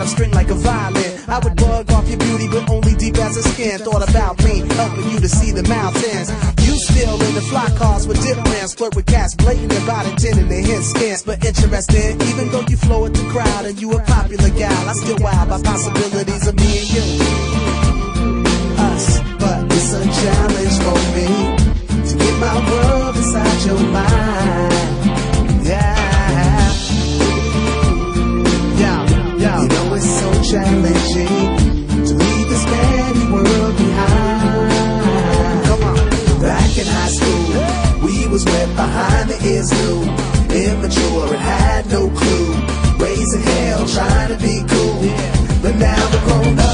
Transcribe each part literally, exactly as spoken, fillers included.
out of string like a violin. I would bug off your beauty, but only deep as a skin. Thought about me, helping you to see the mountains. You still in the fly cars with dip plans, flirt with cats, blatant about it, ten in the hint scans. But interesting, even though you flow at the crowd and you a popular gal, I still wow by possibilities of me and you. Us, but it's a challenge for me to get my world inside your mind. Yeah, yeah, yeah. You know it's so challenging to leave this many world behind. Come on. Back in high school, we was wet behind the ears, new, immature, and had no clue. Raising hell, trying to be cool, but now we're grown up.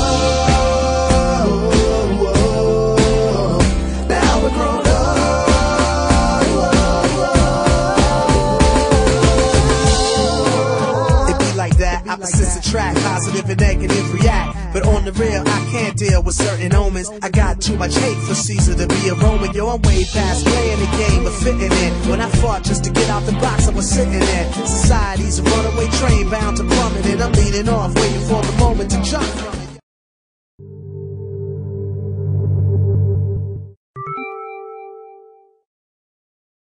Opposites attract, positive and negative react. But on the real, I can't deal with certain omens. I got too much hate for Caesar to be a Roman. Yo, I'm way past playing the game of fitting in. When I fought just to get out the box, I was sitting in. Society's a runaway train bound to plummet, and I'm leading off, waiting for the moment to jump.